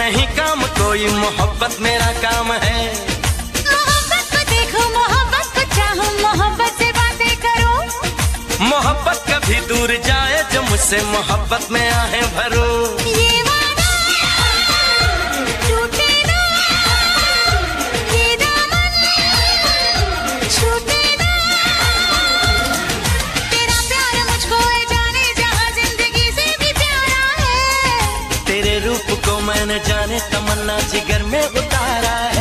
नहीं काम कोई, मोहब्बत मेरा काम है। मोहब्बत को देखो, मोहब्बत को चाहो, मोहब्बत से बातें करो। मोहब्बत कभी दूर जाए जो मुझसे, मोहब्बत में आहें भरो। ये वादा टूटे ना, ये दामन छूटे ना। तेरा प्यार मुझको है जाने जहाँ जिंदगी से भी प्यारा है। तेरे रूप को मैंने जाने तमन्ना जिगर में उतारा है।